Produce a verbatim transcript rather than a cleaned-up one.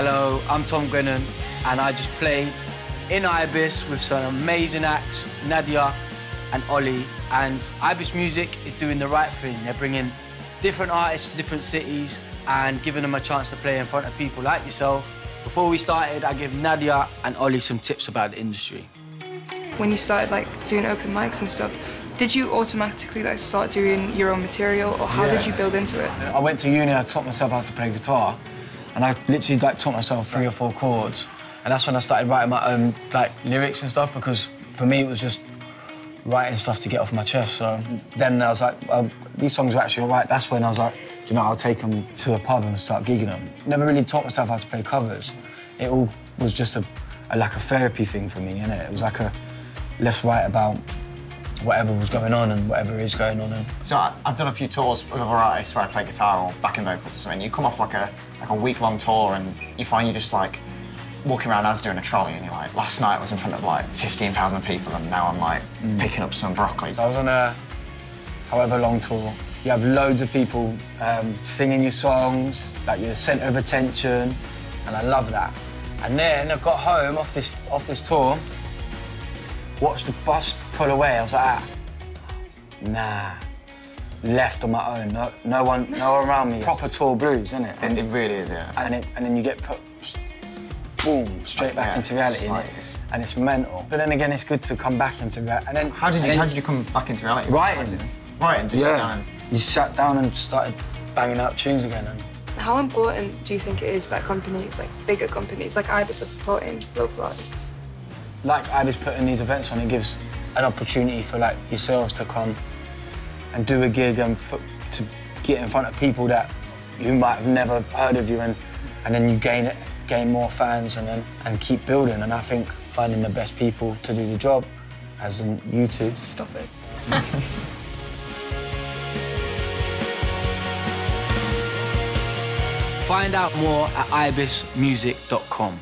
Hello, I'm Tom Grennan, and I just played in Ibis with some amazing acts, Nadia and Ollie, and Ibis Music is doing the right thing. They're bringing different artists to different cities and giving them a chance to play in front of people like yourself. Before we started, I gave Nadia and Ollie some tips about the industry. When you started like doing open mics and stuff, did you automatically like start doing your own material, or how yeah. did you build into it? I went to uni, I taught myself how to play guitar, and I literally like taught myself three or four chords, and that's when I started writing my own like lyrics and stuff, because for me it was just writing stuff to get off my chest. So then I was like, oh, these songs are actually all right. That's when I was like, do you know, I'll take them to a pub and start gigging them. Never really taught myself how to play covers. It all was just a, a like a therapy thing for me, innit? It was like a, let's write about whatever was going on and whatever is going on. And... So I've done a few tours with other artists where I play guitar or backing vocals or something. You come off like a, like a week-long tour and you find you're just like walking around as doing a trolley, and you're like, last night I was in front of like fifteen thousand people and now I'm like mm. picking up some broccoli. I was on a however long tour. You have loads of people um, singing your songs, like you're the centre of attention, and I love that. And then I got home off this, off this tour, watched the bus pull away. I was like, ah, nah. Left on my own. No, no one, no one around me. Proper tour blues, isn't it? It, it really is, yeah. And, it, and then you get put, boom, straight back yeah, into reality, it's like it's... and it's mental. But then again, it's good to come back into reality. And then how did you then, how did you come back into reality? Writing, writing. Just yeah. sat down. And... You sat down and started banging out tunes again. And... How important do you think it is that companies, like bigger companies, like Ibis, are supporting local artists? Like Ibis putting these events on, it gives an opportunity for like yourselves to come and do a gig and for, to get in front of people that you might have never heard of you, and and then you gain it. gain more fans and then and keep building, and I think finding the best people to do the job, as in you two. Stop it. Find out more at ibis music dot com.